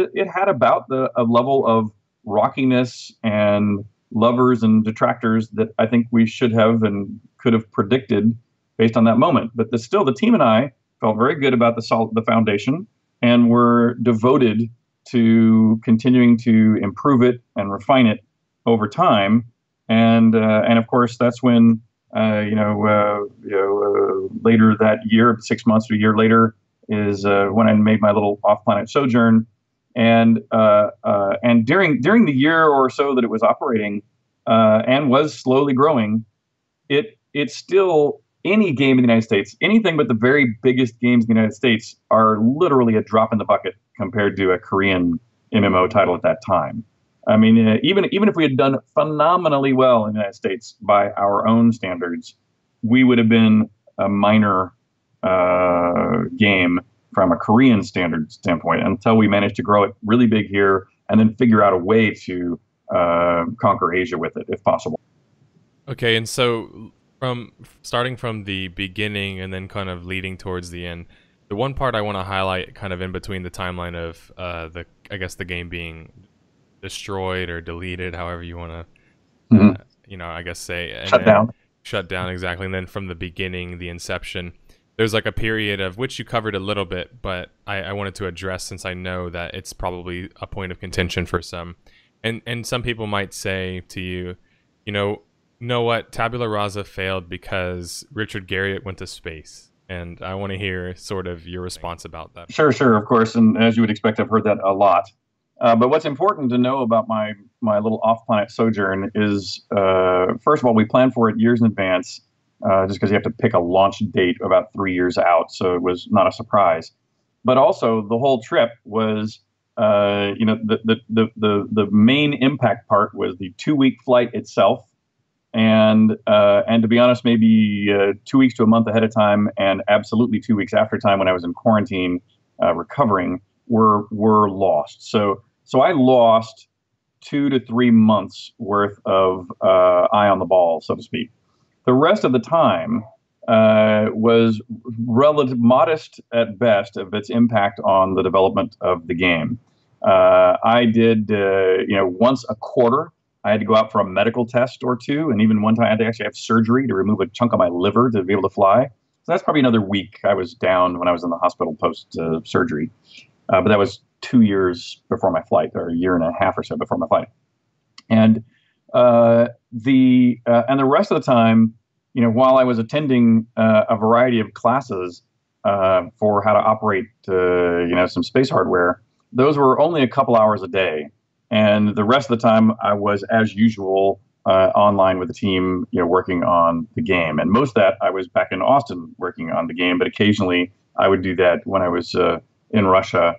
about a level of rockiness and lovers and detractors that I think we should have and could have predicted based on that moment. But still, the team and I felt very good about the foundation, and were devoted to continuing to improve it and refine it over time. And of course, that's when later that year, 6 months to a year later, is when I made my little off-planet sojourn. And during the year or so that it was operating, and was slowly growing, it's still any game in the United States, anything but the very biggest games in the United States are literally a drop in the bucket compared to a Korean MMO title at that time. I mean, even if we had done phenomenally well in the United States by our own standards, we would have been a minor game from a Korean standard standpoint, until we managed to grow it really big here and then figure out a way to conquer Asia with it, if possible. Okay, and so from starting from the beginning and then kind of leading towards the end, the one part I want to highlight kind of in between the timeline of the game being destroyed or deleted, however you want to, say. And shut down, exactly. And then from the beginning, the inception, there's like a period of which you covered a little bit, but I wanted to address since I know that it's probably a point of contention for some. And some people might say to you, what, Tabula Rasa failed because Richard Garriott went to space. And I want to hear sort of your response about that. Sure, of course. And as you would expect, I've heard that a lot. But what's important to know about my little off-planet sojourn is, first of all, we planned for it years in advance, just because you have to pick a launch date about 3 years out, so it was not a surprise. But also, the whole trip was, the main impact part was the 2-week flight itself, and to be honest, maybe 2 weeks to a month ahead of time, and absolutely 2 weeks after time when I was in quarantine, recovering, were lost. So I lost 2 to 3 months worth of eye on the ball, so to speak. The rest of the time was relative, modest at best of its impact on the development of the game. I did, once a quarter, I had to go out for a medical test or two, and even one time I had to actually have surgery to remove a chunk of my liver to be able to fly. So that's probably another week I was down when I was in the hospital post-surgery. But that was 2 years before my flight, or a year and a half or so before my flight. And the rest of the time, while I was attending a variety of classes for how to operate, some space hardware, those were only a couple hours a day, and the rest of the time I was, as usual, online with the team, working on the game. And most of that I was back in Austin working on the game, but occasionally I would do that when I was in Russia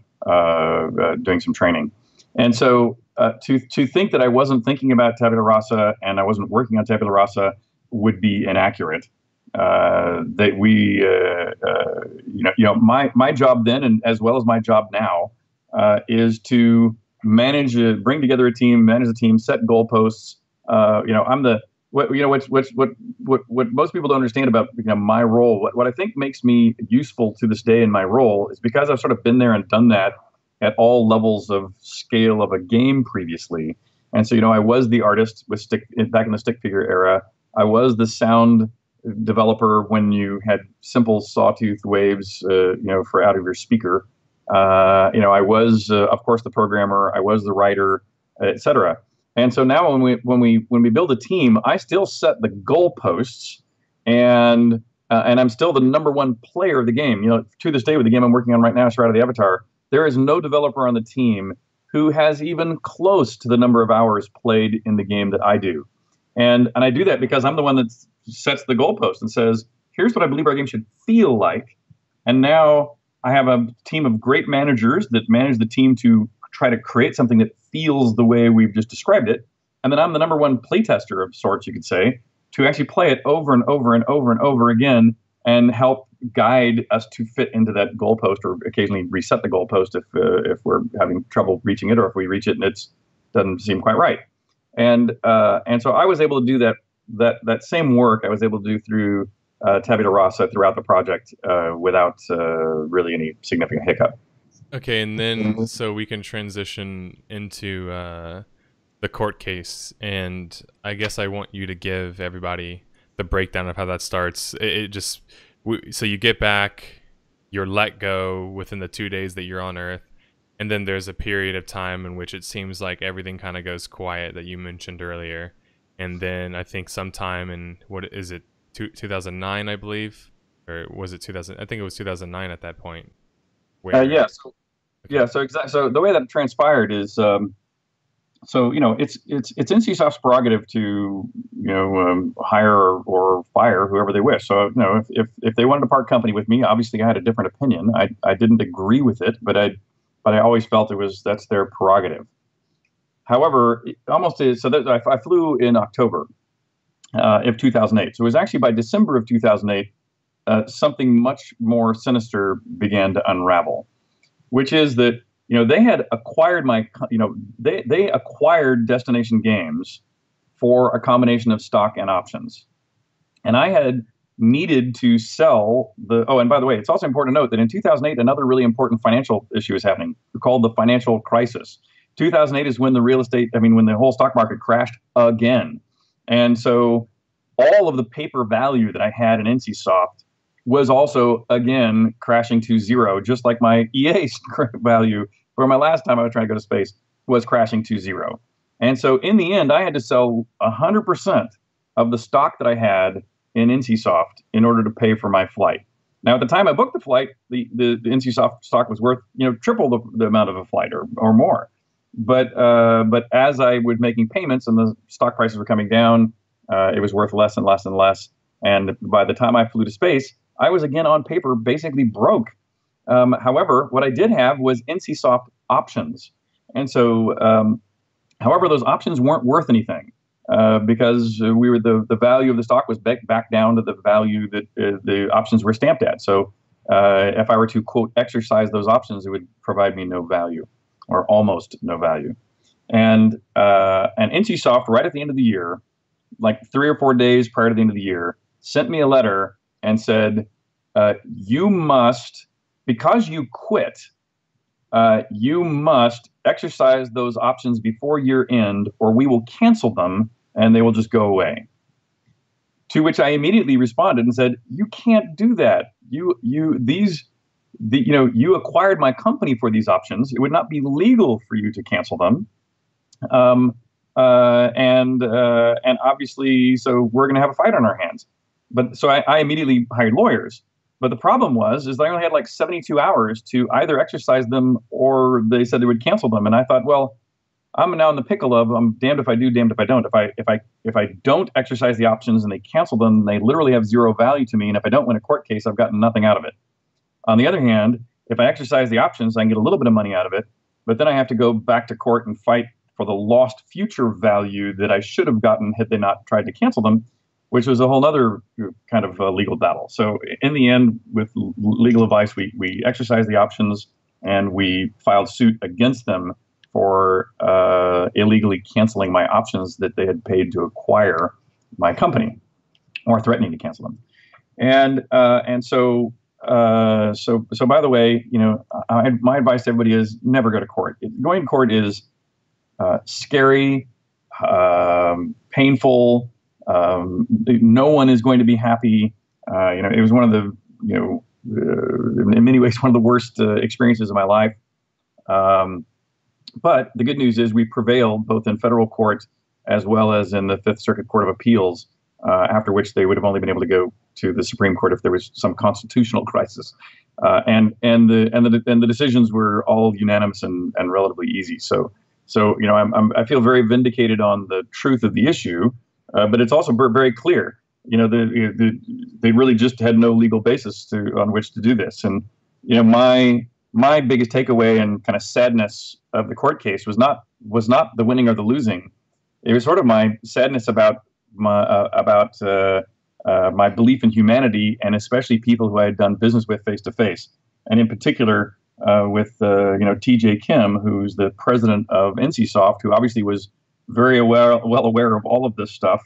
doing some training. And so to think that I wasn't thinking about Tabula Rasa and I wasn't working on Tabula Rasa would be inaccurate. that we, my job then, and as well as my job now, is to manage, bring together a team, manage the team, set goalposts. I'm the, what most people don't understand about my role. What I think makes me useful to this day in my role is because I've sort of been there and done that at all levels of scale of a game previously. And so, I was the artist with back in the stick figure era. I was the sound developer when you had simple sawtooth waves, for out of your speaker. I was, of course, the programmer. I was the writer, et cetera. And so now when we build a team, I still set the goalposts, and I'm still the number one player of the game. To this day, with the game I'm working on right now, Shroud of the Avatar, there is no developer on the team who has even close to the number of hours played in the game that I do. And I do that because I'm the one that sets the goalpost and says, here's what I believe our game should feel like. And now I have a team of great managers that manage the team to try to create something that feels the way we've just described it. And then I'm the number one playtester of sorts, you could say, to actually play it over and over and over and over again and help guide us to fit into that goalpost, or occasionally reset the goalpost if we're having trouble reaching it, or if we reach it and it doesn't seem quite right. And so I was able to do that same work I was able to do through Tabula Rasa throughout the project without really any significant hiccup. Okay, and then so we can transition into the court case, and I guess I want you to give everybody the breakdown of how that starts. So you get back, you're let go within the 2 days that you're on Earth, and then there's a period of time in which it seems like everything kind of goes quiet that you mentioned earlier, and then I think sometime in, what is it, 2009, I believe, or was it 2000? I think it was 2009 at that point. So exactly. So the way that transpired is, it's NCSoft's prerogative to hire or fire whoever they wish. So if they wanted to part company with me, obviously I had a different opinion. I didn't agree with it, but I always felt that's their prerogative. However, I flew in October of 2008. So it was actually by December of 2008. Something much more sinister began to unravel, which is that, they had acquired they acquired Destination Games for a combination of stock and options. And I had needed to sell and by the way, it's also important to note that in 2008, another really important financial issue is happening called the financial crisis. 2008 is when when the whole stock market crashed again. And so all of the paper value that I had in NCSoft was also, again, crashing to zero, just like my EA value, where my last time I was trying to go to space, was crashing to zero. And so in the end, I had to sell 100% of the stock that I had in NCSoft in order to pay for my flight. Now, at the time I booked the flight, the NCSoft stock was worth triple the amount of a flight or more. But as I was making payments and the stock prices were coming down, it was worth less and less and less. And by the time I flew to space, I was again on paper basically broke. However, what I did have was NCSoft options. And so, however, those options weren't worth anything because the value of the stock was back down to the value that the options were stamped at. So if I were to, quote, exercise those options, it would provide me no value, or almost no value. And NCSoft, right at the end of the year, like 3 or 4 days prior to the end of the year, sent me a letter and said, because you quit, you must exercise those options before year end, or we will cancel them and they will just go away. To which I immediately responded and said, you can't do that. You acquired my company for these options. It would not be legal for you to cancel them. And obviously, so we're going to have a fight on our hands. But so I immediately hired lawyers. But the problem was I only had like 72 hours to either exercise them, or they said they would cancel them. And I thought, well, I'm now in the pickle of I'm damned if I do, damned if I don't. If I don't exercise the options and they cancel them, they literally have zero value to me. And if I don't win a court case, I've gotten nothing out of it. On the other hand, if I exercise the options, I can get a little bit of money out of it. But then I have to go back to court and fight for the lost future value that I should have gotten had they not tried to cancel them. which was a whole other kind of legal battle. So in the end, with legal advice, we exercised the options and we filed suit against them for illegally canceling my options that they had paid to acquire my company, or threatening to cancel them. And so by the way, you know, my advice to everybody is never go to court. Going to court is scary, painful. No one is going to be happy. You know, it was one of the, you know, in many ways, one of the worst experiences of my life. But the good news is we prevailed both in federal court as well as in the Fifth Circuit Court of Appeals, after which they would have only been able to go to the Supreme Court if there was some constitutional crisis. And the decisions were all unanimous and relatively easy. So you know, I feel very vindicated on the truth of the issue, but it's also very clear. You know, they really just had no legal basis on which to do this. And you know, my biggest takeaway and kind of sadness of the court case was not the winning or the losing. It was sort of my sadness about my belief in humanity, and especially people who I had done business with face to face, and in particular with you know, T.J. Kim, who's the president of NCSoft, who obviously was very well aware of all of this stuff.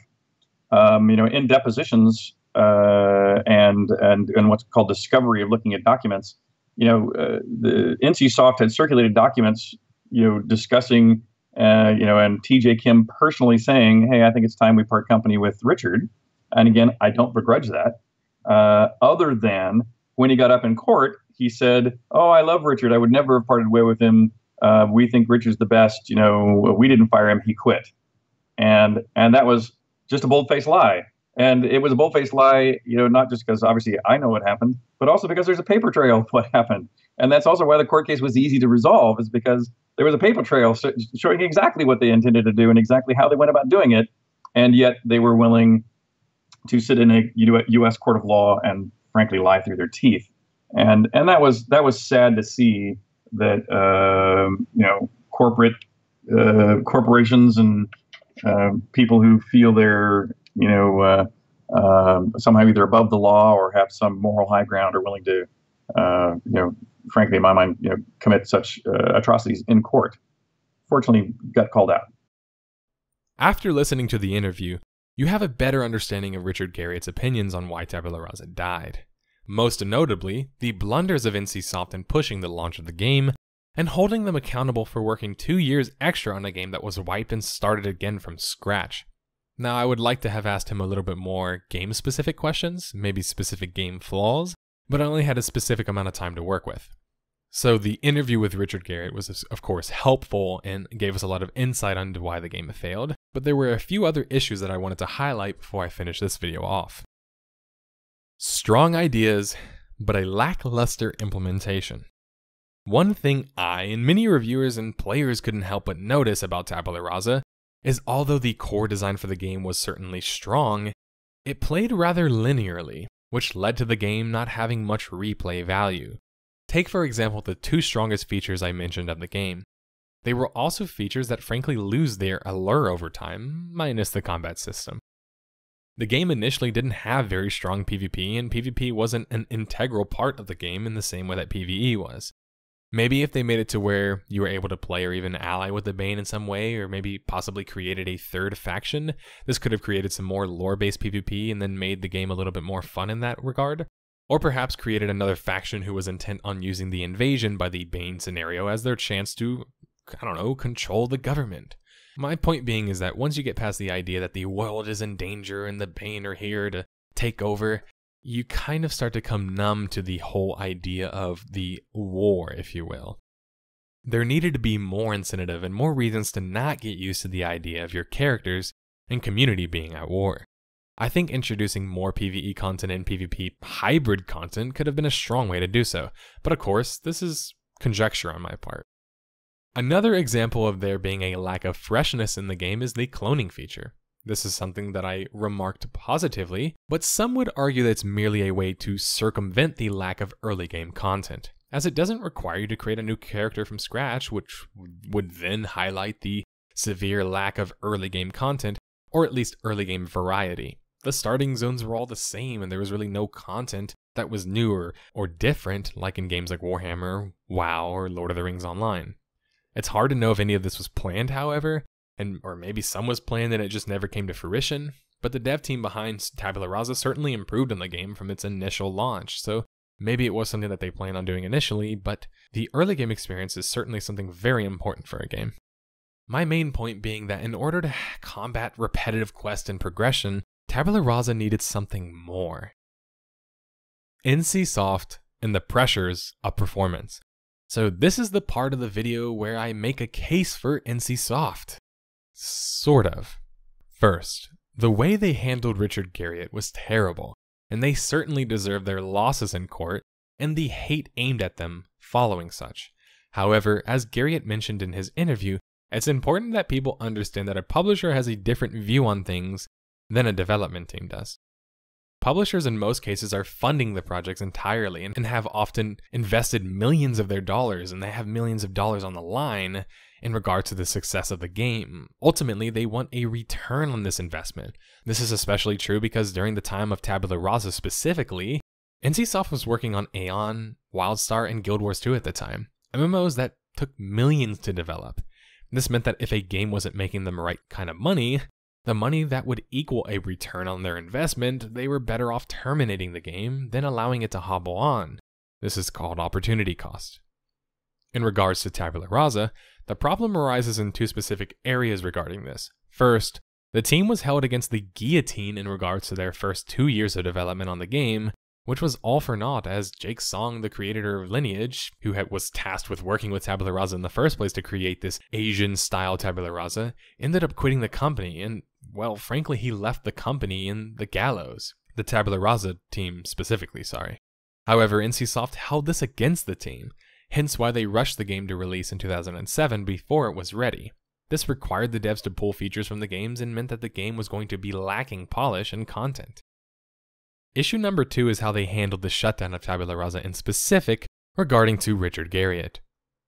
You know, in depositions and what's called discovery of looking at documents. You know, the NCSoft had circulated documents, you know, discussing, you know, and T.J. Kim personally saying, "Hey, I think it's time we part company with Richard." And again, I don't begrudge that. Other than when he got up in court, he said, "Oh, I love Richard. I would never have parted way with him. We think Richard's the best. You know, we didn't fire him. He quit." And that was just a bold-faced lie. And it was a bold-faced lie, you know, not just because obviously I know what happened, but also because there's a paper trail of what happened. And that's also why the court case was easy to resolve, is because there was a paper trail showing exactly what they intended to do and exactly how they went about doing it. And yet they were willing to sit in a U.S. court of law and frankly lie through their teeth. And that was sad to see that, you know, corporations and people who feel they're, you know, somehow either above the law or have some moral high ground are willing to, you know, frankly, in my mind, you know, commit such atrocities in court. Fortunately, got called out. After listening to the interview, you have a better understanding of Richard Garriott's opinions on why Tabula Rasa died. Most notably, the blunders of NCSoft in pushing the launch of the game and holding them accountable for working 2 years extra on a game that was wiped and started again from scratch. Now, I would like to have asked him a little bit more game-specific questions, maybe specific game flaws, but I only had a specific amount of time to work with. So the interview with Richard Garriott was, of course, helpful and gave us a lot of insight onto why the game failed, but there were a few other issues that I wanted to highlight before I finish this video off. Strong ideas, but a lackluster implementation. One thing I and many reviewers and players couldn't help but notice about Tabula Rasa is although the core design for the game was certainly strong, it played rather linearly, which led to the game not having much replay value. Take for example the two strongest features I mentioned of the game. They were also features that frankly lose their allure over time, minus the combat system. The game initially didn't have very strong PvP, and PvP wasn't an integral part of the game in the same way that PvE was. Maybe if they made it to where you were able to play or even ally with the Bane in some way, or maybe possibly created a third faction, this could have created some more lore-based PvP and then made the game a little bit more fun in that regard. Or perhaps created another faction who was intent on using the invasion by the Bane scenario as their chance to, I don't know, control the government. My point being is that once you get past the idea that the world is in danger and the Bane are here to take over, you kind of start to come numb to the whole idea of the war, if you will. There needed to be more incentive and more reasons to not get used to the idea of your characters and community being at war. I think introducing more PvE content and PvP hybrid content could have been a strong way to do so, but of course, this is conjecture on my part. Another example of there being a lack of freshness in the game is the cloning feature. This is something that I remarked positively, but some would argue that it's merely a way to circumvent the lack of early game content, as it doesn't require you to create a new character from scratch, which would then highlight the severe lack of early game content, or at least early game variety. The starting zones were all the same, and there was really no content that was newer or different like in games like Warhammer, WoW, or Lord of the Rings Online. It's hard to know if any of this was planned, however, or maybe some was planned and it just never came to fruition, but the dev team behind Tabula Rasa certainly improved on the game from its initial launch, so maybe it was something that they planned on doing initially, but the early game experience is certainly something very important for a game. My main point being that in order to combat repetitive quest and progression, Tabula Rasa needed something more. NCSoft and the pressures of performance. So this is the part of the video where I make a case for NCSoft. Sort of. First, the way they handled Richard Garriott was terrible, and they certainly deserve their losses in court and the hate aimed at them following such. However, as Garriott mentioned in his interview, it's important that people understand that a publisher has a different view on things than a development team does. Publishers in most cases are funding the projects entirely and have often invested millions of their dollars, and they have millions of dollars on the line in regard to the success of the game. Ultimately, they want a return on this investment. This is especially true because during the time of Tabula Rasa specifically, NCSoft was working on Aeon, WildStar, and Guild Wars 2 at the time, MMOs that took millions to develop. This meant that if a game wasn't making them the right kind of money, the money that would equal a return on their investment, they were better off terminating the game than allowing it to hobble on. This is called opportunity cost. In regards to Tabula Rasa, the problem arises in two specific areas regarding this. First, the team was held against the guillotine in regards to their first 2 years of development on the game, which was all for naught as Jake Song, the creator of Lineage, who was tasked with working with Tabula Rasa in the first place to create this Asian-style Tabula Rasa, ended up quitting the company, and well, frankly, he left the company in the gallows, the Tabula Rasa team specifically, sorry. However, NCSoft held this against the team, hence why they rushed the game to release in 2007 before it was ready. This required the devs to pull features from the games and meant that the game was going to be lacking polish and content. Issue number 2 is how they handled the shutdown of Tabula Rasa in specific regarding to Richard Garriott.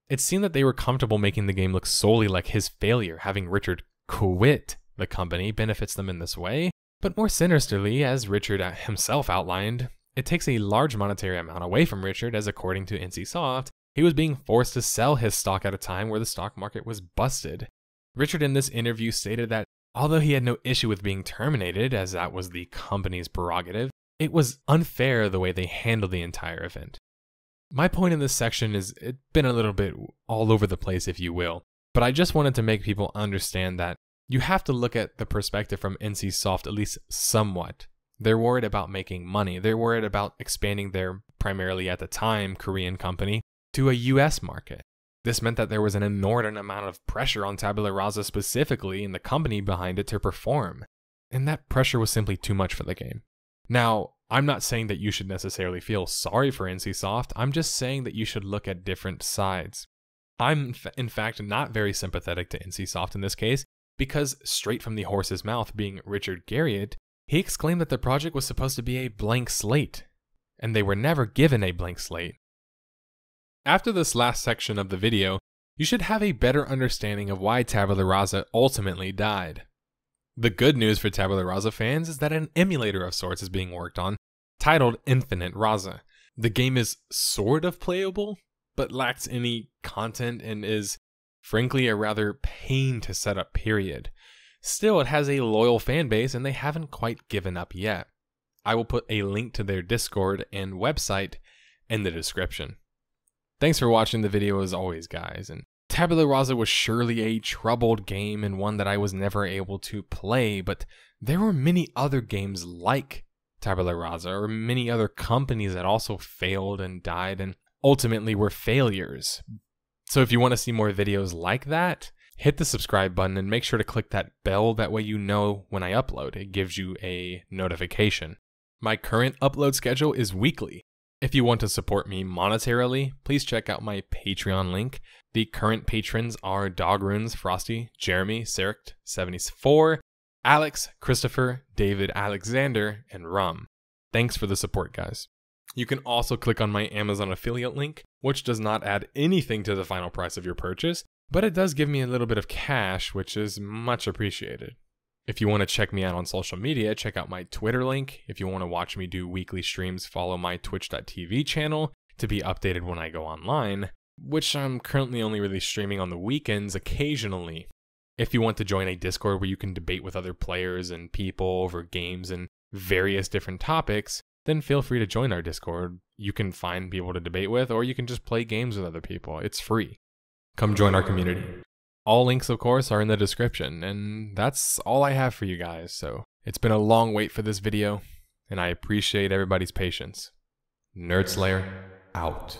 It seemed that they were comfortable making the game look solely like his failure, having Richard quit the company benefits them in this way, but more sinisterly, as Richard himself outlined, it takes a large monetary amount away from Richard as according to NCSoft, he was being forced to sell his stock at a time where the stock market was busted. Richard in this interview stated that although he had no issue with being terminated, as that was the company's prerogative, it was unfair the way they handled the entire event. My point in this section is it's been a little bit all over the place, if you will, but I just wanted to make people understand that you have to look at the perspective from NCSoft at least somewhat. They're worried about making money. They're worried about expanding their, primarily at the time, Korean company to a US market. This meant that there was an inordinate amount of pressure on Tabula Rasa specifically and the company behind it to perform. And that pressure was simply too much for the game. Now, I'm not saying that you should necessarily feel sorry for NCSoft. I'm just saying that you should look at different sides. I'm, in fact, not very sympathetic to NCSoft in this case, because straight from the horse's mouth being Richard Garriott, he exclaimed that the project was supposed to be a blank slate, and they were never given a blank slate. After this last section of the video, you should have a better understanding of why Tabula Rasa ultimately died. The good news for Tabula Rasa fans is that an emulator of sorts is being worked on, titled Infinite Rasa. The game is sort of playable, but lacks any content and is frankly a rather pain to set up period. Still, it has a loyal fan base and they haven't quite given up yet. I will put a link to their Discord and website in the description. Thanks for watching the video as always, guys, and Tabula Rasa was surely a troubled game and one that I was never able to play, but there were many other games like Tabula Rasa or many other companies that also failed and died and ultimately were failures. So if you want to see more videos like that, hit the subscribe button and make sure to click that bell, that way you know when I upload. It gives you a notification. My current upload schedule is weekly. If you want to support me monetarily, please check out my Patreon link. The current patrons are Dogrunes, Frosty, Jeremy, Serict, 74, Alex, Christopher, David, Alexander, and Rum. Thanks for the support, guys. You can also click on my Amazon affiliate link, which does not add anything to the final price of your purchase, but it does give me a little bit of cash, which is much appreciated. If you want to check me out on social media, check out my Twitter link. If you want to watch me do weekly streams, follow my twitch.tv channel to be updated when I go online, which I'm currently only really streaming on the weekends occasionally. If you want to join a Discord where you can debate with other players and people over games and various different topics, then feel free to join our Discord. You can find people to debate with, or you can just play games with other people. It's free. Come join our community. All links, of course, are in the description, and that's all I have for you guys. So it's been a long wait for this video, and I appreciate everybody's patience. Nerd Slayer out.